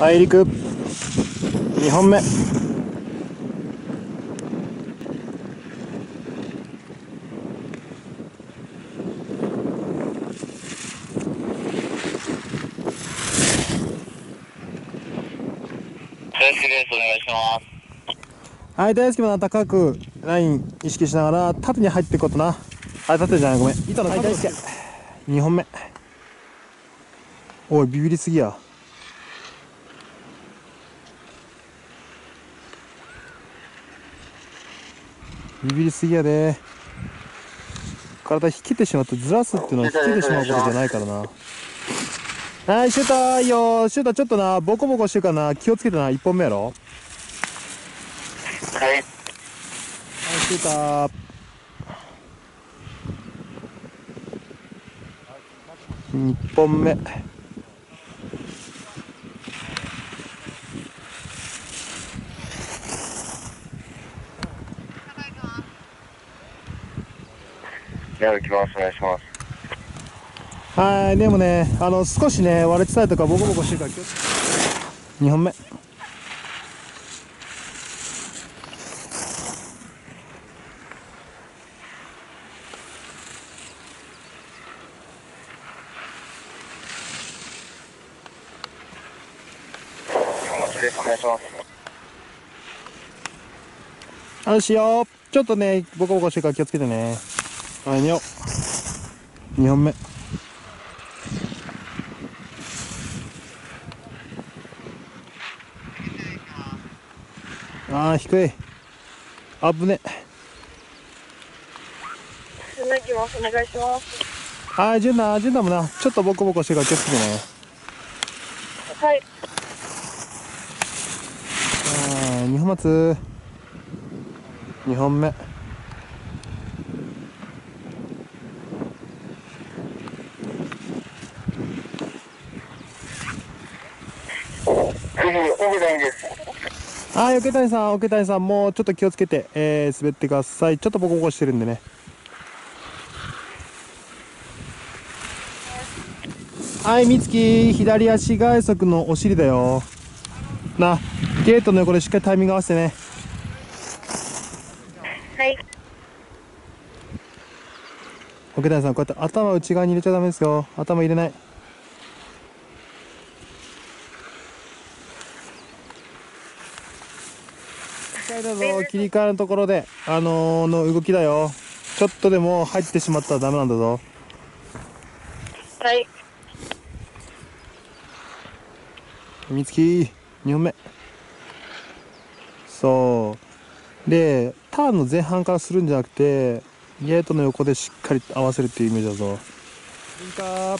大陸2本目。はい、大好きも高くライン意識しながら縦に入っていくことな。あ、縦じゃない、ごめん、板の角度。はい、大好き2本目。おい、ビビりすぎや。ビビりすぎやで。体引けてしまってずらすっていうのは引けてしまうことじゃないからな。はい、シュータ、いいよシュータ。ちょっとなボコボコしてるからな、気をつけてな。1本目やろ。はい、シュータ2本目。はい、でもね、少しね、割れてたりとか、ボコボコしてるから、2本目。安心よ。ちょっとね、ボコボコしてるから気をつけてね。はい、2本目。あー、低い。あぶね。お願いします。はい、ジュンナもな、ちょっとボコボコしてるから気をつけてね。はい。あー、2本待つ。2本目。はい、桶谷さんもうちょっと気をつけて、滑ってください。ちょっとボコボコしてるんでね。はい、美月、左足外側のお尻だよな。ゲートの横でしっかりタイミング合わせてね。はい、桶谷さん、こうやって頭内側に入れちゃダメですよ。頭入れない。だぞ、切り替えのところでの動きだよ。ちょっとでも入ってしまったらダメなんだぞ。はい、みつき2本目。そうで、ターンの前半からするんじゃなくて、ゲートの横でしっかり合わせるっていうイメージだぞ。いいか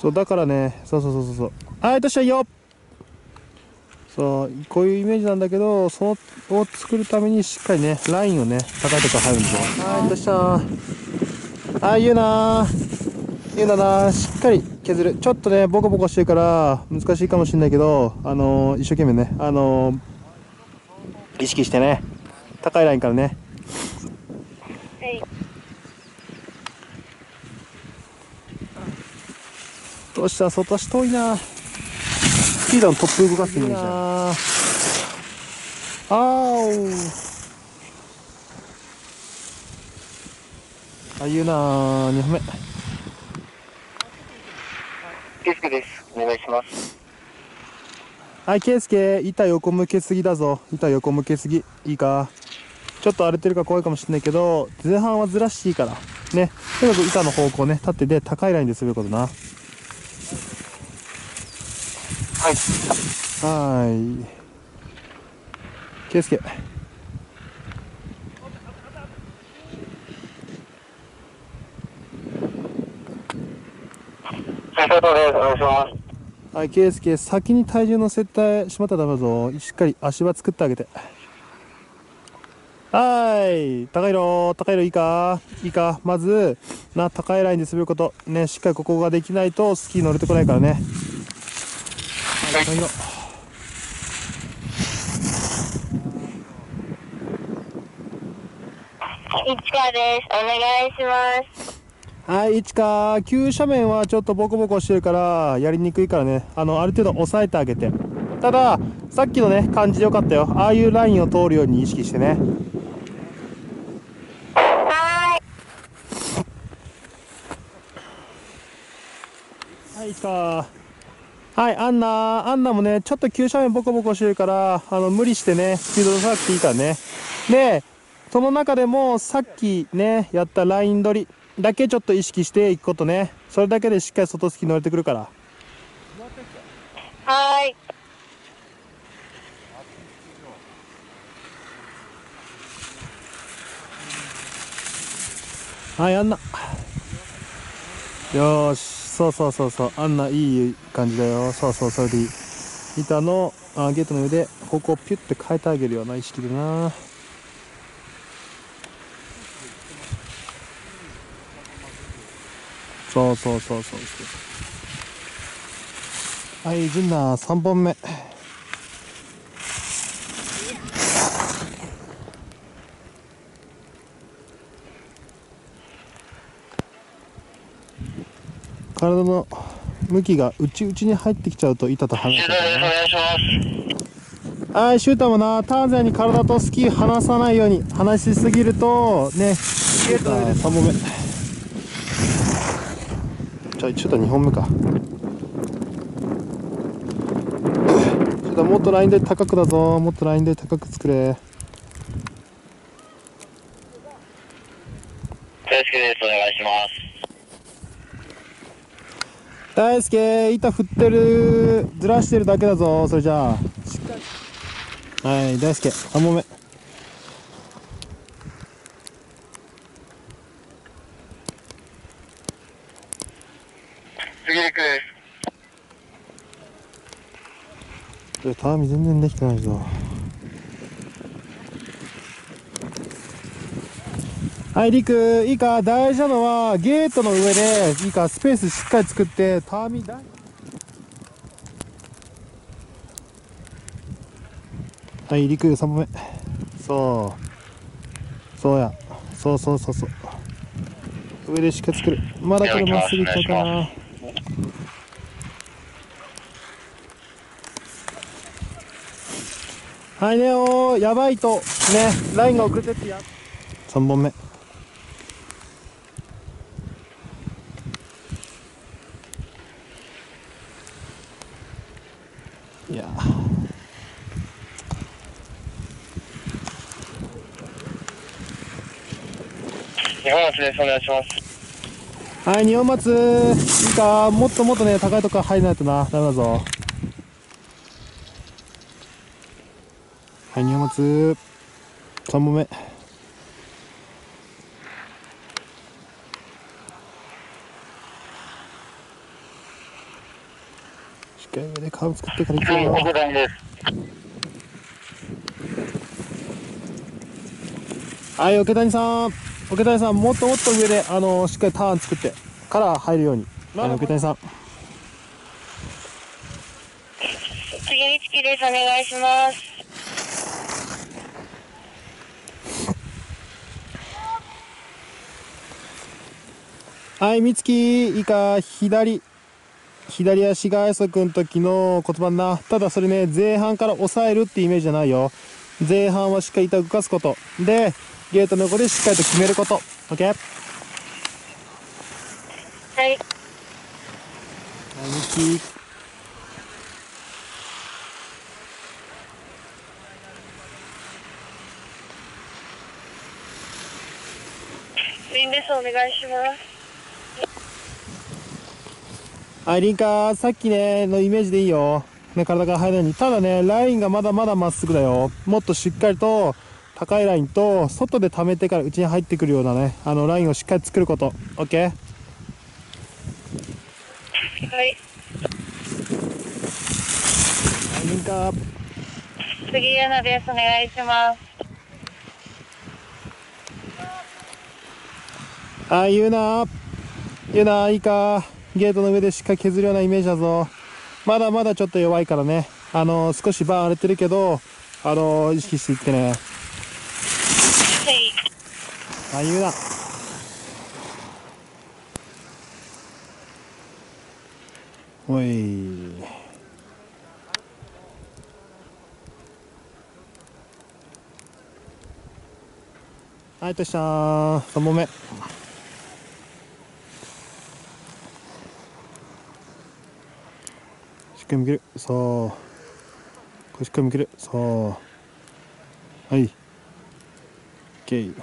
そうだからね、そう。はい、どうしたいよ。そう、こういうイメージなんだけど、そのを作るためにしっかりね、ラインをね、高いとこ入るんですよ。はい、どうした。はい、ゆうな、しっかり削る。ちょっとね、ボコボコしてるから、難しいかもしれないけど、一生懸命ね、意識してね、高いラインからね。はい。どうした、外足遠いな。スピードのトップ動かすイメージだ。あいうな。2本目。ケイスケです、お願いします。はい、ケイスケ、板横向けすぎだぞ。板横向けすぎ、いいか。ちょっと荒れてるから怖いかもしれないけど、前半はずらしていいからね。とにかく板の方向ね、縦で高いラインで滑ることな。はい。ケイスケ。はい、ケイスケ、先に体重乗せてしまったらダメだぞ。しっかり足場作ってあげて。はい。高い色いいか。まず、高いラインで滑ること。ね、しっかりここができないと、スキー乗れてこないからね。はい、いちかです。お願いします。はい、いちか、急斜面はちょっとボコボコしてるから、やりにくいからね、ある程度押さえてあげて。ただ、さっきのね、感じでよかったよ。ああいうラインを通るように意識してね。はい、いちか。はい、アンナもね、ちょっと急斜面ボコボコしてるから、無理してね、スピード出さなくていいからね。で、その中でも、さっきね、やったライン取りだけちょっと意識していくことね。それだけでしっかり外突き乗れてくるから。はい。はい、アンナ。よし、そう、アンナいい感じだよ。そう、それでいい。板のゲートの上で、ここをピュッて変えてあげるような意識でな。そう。はい、ジュンナー3本目。体の向きが内に入ってきちゃうと板と離れちゃう。はい、シュータもな、ターザンに体とスキー離さないように、離しすぎるとね、ゲートの上で3本目。ちょっと2本目か。ちょっともっとラインで高くだぞ。もっとラインで高く作れ。大輔です。お願いします。大輔、板振ってる、ずらしてるだけだぞ。それじゃあ。しっかり。はい、大輔、3本目。たわみ全然できてないぞ。はい、りくいいか、大事なのはゲートの上でいいか、スペースしっかり作って、たわみだ。はい、りく3本目。そう、上でしっかり作る。まだこれまっすぐいっちゃうかな。はいね、やばいとね、ラインが遅れてってや。3本目。いや。日本松です。お願いします。はい、日本松、いいか、もっとね、高いところ入らないとな、ダメだぞ。はい、二本松3本目。しっかり上でカーブ作ってから行くよ。はい、桶谷さん、もっと上でしっかりターン作ってから入るように。はい、桶谷さん。次につきです。お願いします。はい、美月、いいか、左足が外くん時の骨盤な。ただそれね、前半から抑えるってイメージじゃないよ。前半はしっかり板を動かすこと。で、ゲートの横でしっかりと決めること。OK？ はい。はい、美月。グリーンです。お願いします。はい、リンカ、さっきね、のイメージでいいよ。ね、体が入らないように。ただね、ラインがまだまっすぐだよ。もっとしっかりと、高いラインと、外で溜めてから内に入ってくるようなね、ラインをしっかり作ること。OK？ はい。リンカ。次、ゆなです。お願いします。はい、ゆな、いいか。ゲートの上でしっかり削るようなイメージだぞ。まだちょっと弱いからね。少しバー荒れてるけど、意識していってね。はい。あ、言うな。おい。はい、としちゃん、3本目。しっかり向ける、そう。腰から向ける、そう。はい。OK。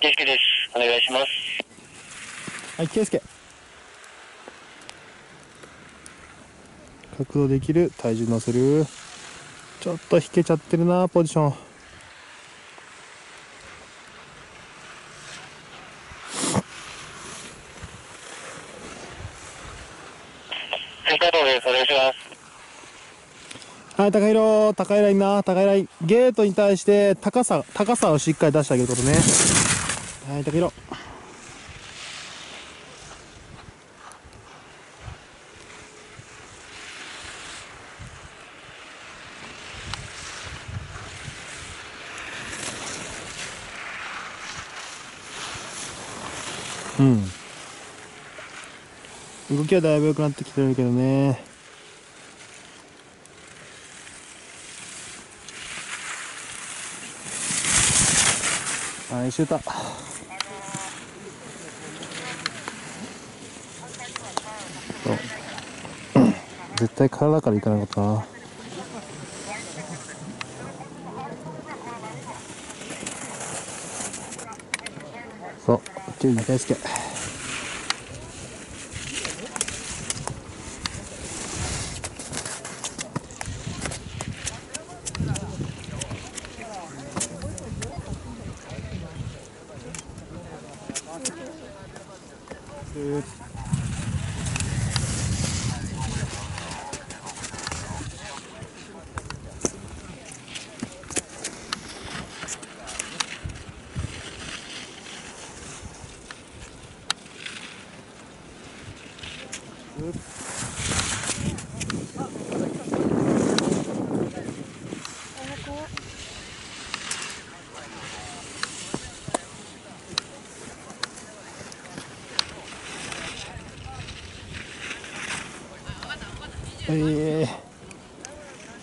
圭介です。お願いします。はい、圭介。角度できる、体重乗せる。ちょっと引けちゃってるな、ポジション。はい、高いラインな、高いライン。ゲートに対して高さをしっかり出してあげることね。はい、高い色。うん。動きはだいぶ良くなってきてるけどね。はい、シューター。絶対体からいかなかったな。そう、キュウリの大輔。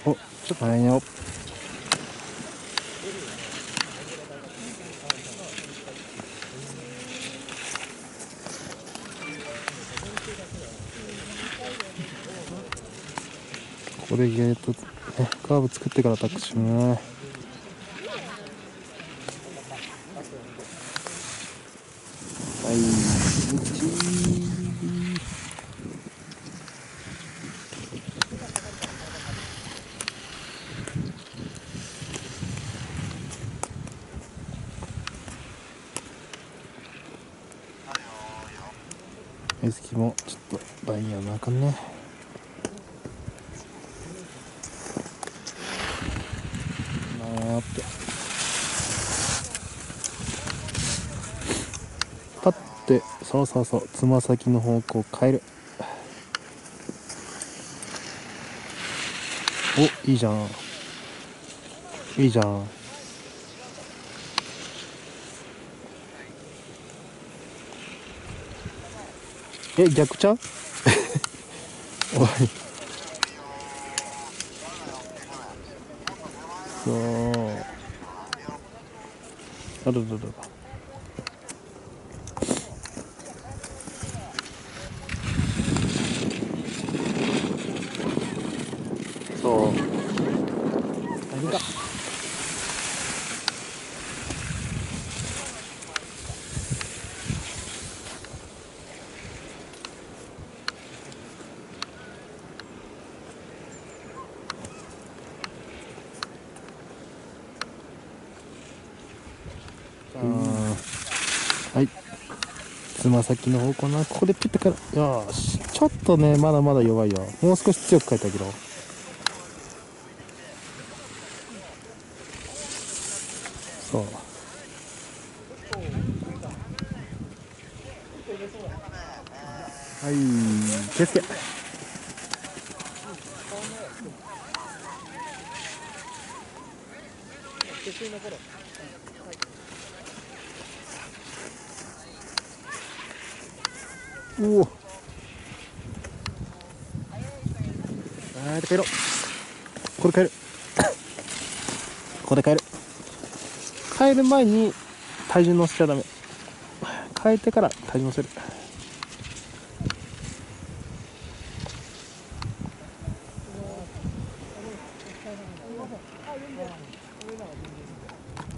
お、ちょっと早いよ。ここでゲート、カーブ作ってからアタックしない。目つきもちょっとラインはなあかんね。立ってそうつま先の方向を変える。お、いいじゃんいいじゃん。え、逆ちゃう？おい。そう。あるるる。そう。大丈夫か。はい、つま先の方向な、ここでピッてから、よーし、ちょっとね、まだまだ弱いよ。もう少し強く書いてあげろ。そう、はい、気をつけ。決意の頃。うお。帰ろう。これ帰る。ここで帰る。帰る前に体重乗せちゃダメ。変えてから体重乗せる。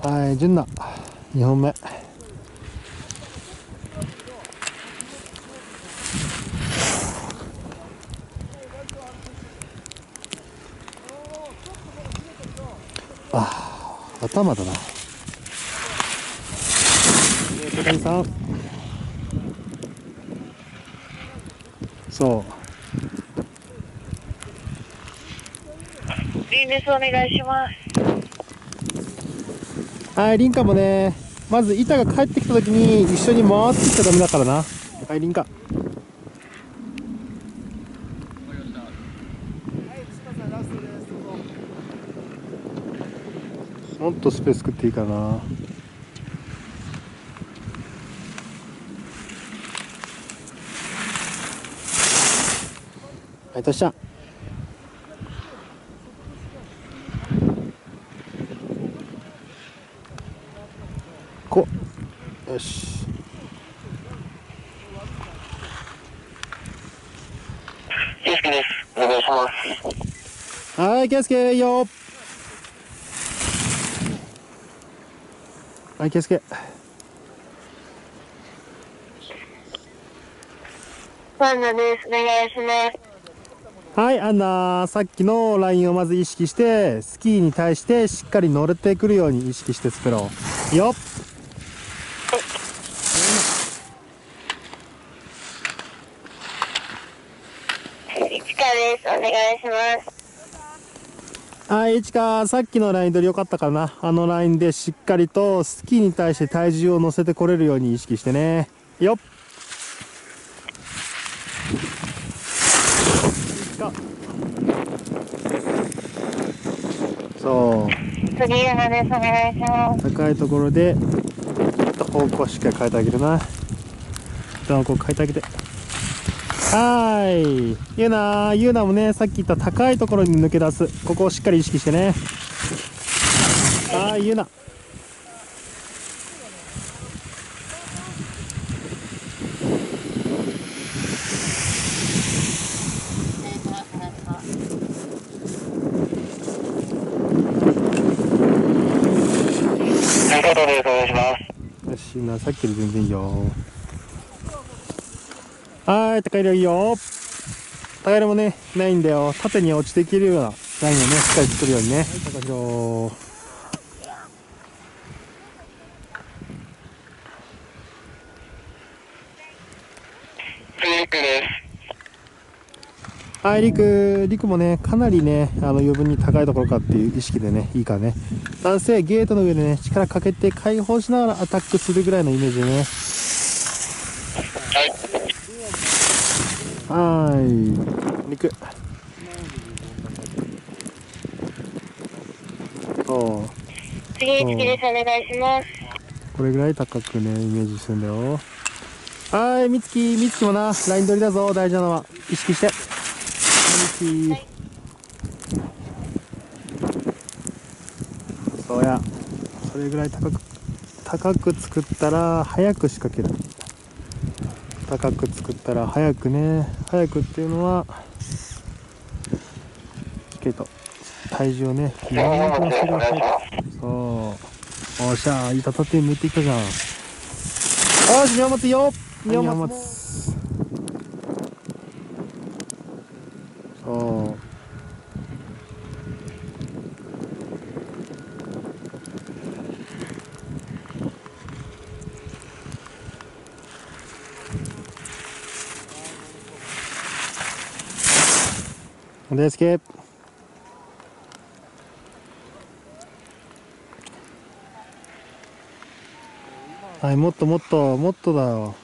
はい、順な2本目。あ、頭だな。高木さん。そう。リンです、お願いします。はい、リンカもね、まず板が帰ってきたときに一緒に回ってきちゃダメだからな。はい、リンカ。もっとスペース作っていいかな。はい、トシちゃん。こうよし、圭介です、お願いします。はい、圭介いいよ。はい、圭介。アンナです、お願いします。はい、アンナ、さっきのラインをまず意識してスキーに対してしっかり乗れてくるように意識してスプローよっ。お願いします。はい、いちか、さっきのライン取り良かったかな。あのラインでしっかりとスキーに対して体重を乗せてこれるように意識してね。よっ。そう。次、山です。お願いします。高いところで方向をしっかり変えてあげるな。方向を変えてあげて。はい、ゆうなもね、さっき言った高いところに抜け出す、ここをしっかり意識してね。はい、ゆうな。よし、ゆうな、さっきより全然いいよ。はい、高い量いいよ。高い量もね、ないんだよ。縦に落ちていけるようなラインをね、しっかり作るようにね。はい、高い量。はい、りくもね、かなりね、余分に高いところかっていう意識でね、いいからね。男性、ゲートの上でね、力かけて解放しながらアタックするぐらいのイメージでね。はい、リク。そう。次、リクです。お願いします。これぐらい高くね、イメージするんだよ。はい、みつきもな、ライン取りだぞ、大事なのは、意識して。みつき。そうや。それぐらい高く作ったら、早く仕掛ける。高く作ったら早くね、早くっていうのはしっかりと体重をね、柔らかくなせる早く。そう、おっしゃー、板立て向いていったじゃん。よし、見守ってよ、見守って。そう大輔。はい、もっともっともっとだよ。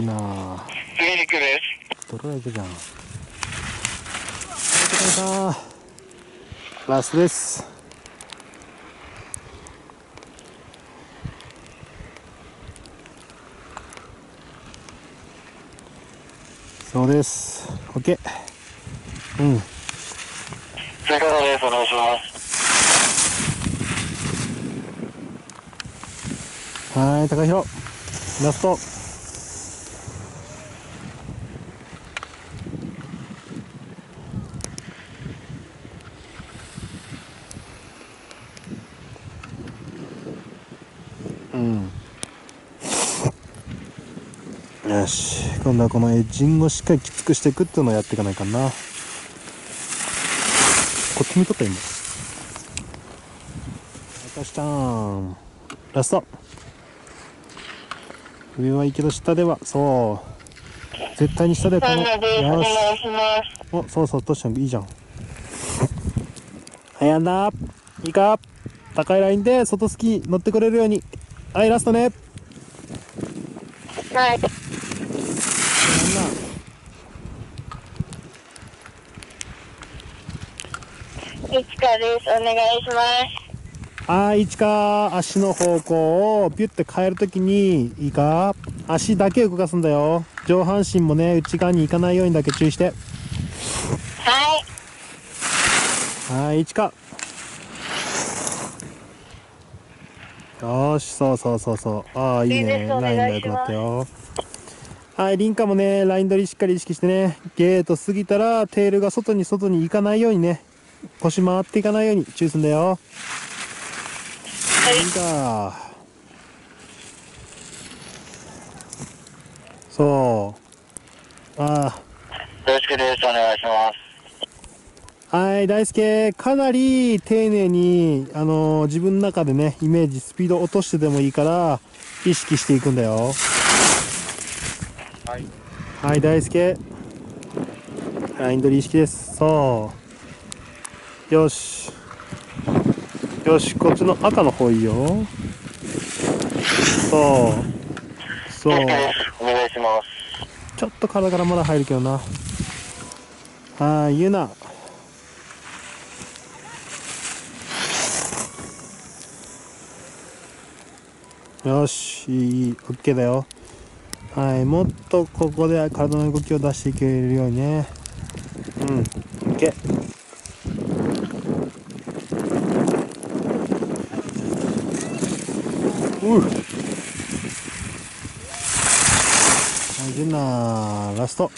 きな。ミルクです。泥だらけじゃん。ラストです。そうです。オッケー。うん。ということです。お願いします。はい、高弘。ラスト。よし、今度はこのエッジングをしっかりきつくしていくっていうのをやっていかないかな。こっち見とった今。またしたん。ラスト。上はいいけど下では、そう。絶対に下でこの。よし。お、そうそう、トッションいいじゃん。早んだ。いいか。高いラインで外スキー乗ってくれるように。はい、ラストね。はい。いちかです。お願いします。はい、いちか、足の方向をピュッて変えるときに、いいか、足だけ動かすんだよ。上半身もね、内側に行かないようにだけ注意して。はい。はい、いちか。よし、そうそうそうそう。ああ、いいね。ラインが良くなったよ。はい、リンカもね、ライン取りしっかり意識してね、ゲート過ぎたら、テールが外に行かないようにね、腰回っていかないように注意するんだよ。はい。リンカ。そう。ああ。よろしくです。お願いします。はい、大輔、かなり丁寧に、自分の中でね、イメージ、スピード落としてでもいいから、意識していくんだよ。はい。はい、大輔。ライン取り意識です。そう。よし。よし、こっちの赤の方いいよ。そう。そう。お願いします。ちょっと体からまだ入るけどな。はい、ゆな。よし、いい、オッケーだよ。はい、もっとここで体の動きを出していけるようにね。うん、オッケー。はい、ジュナー、ラスト。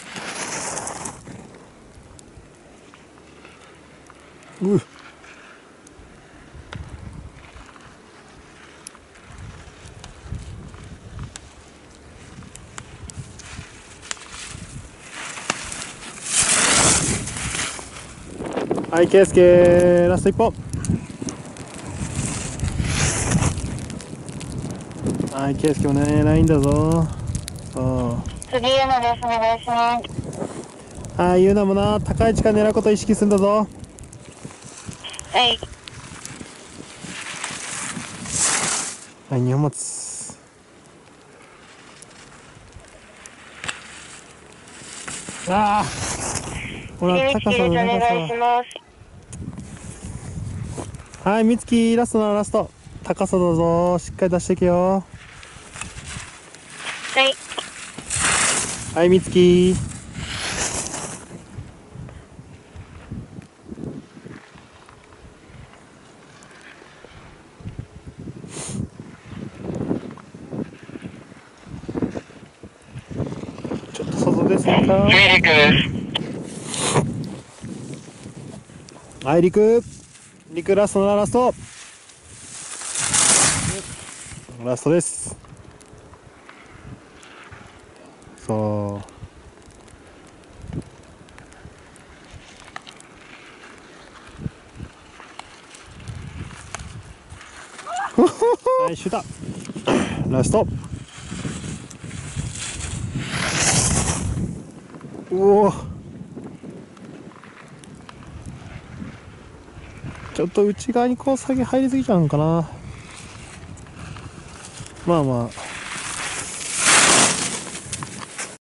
はい、圭介、ラスト1本。はい、圭介もね、ラインだぞ。そう。次、ゆなです。お願いします。はい、ゆなもな、高い位置から狙うことを意識するんだぞ。はい。はい、2本持つ。ああ。ほら、高さの長さ。はい、みつき、ラストな、ラスト。高さだぞ。しっかり出していけよ。はい。はい、みつき。ちょっと外ですか？はい、陸です。はい、陸。陸ラストな、ラスト。ラストです。そう。はい、シュート。ラスト。おお。ちょっと内側にこう下げ入りすぎちゃうのかな。まあまあ。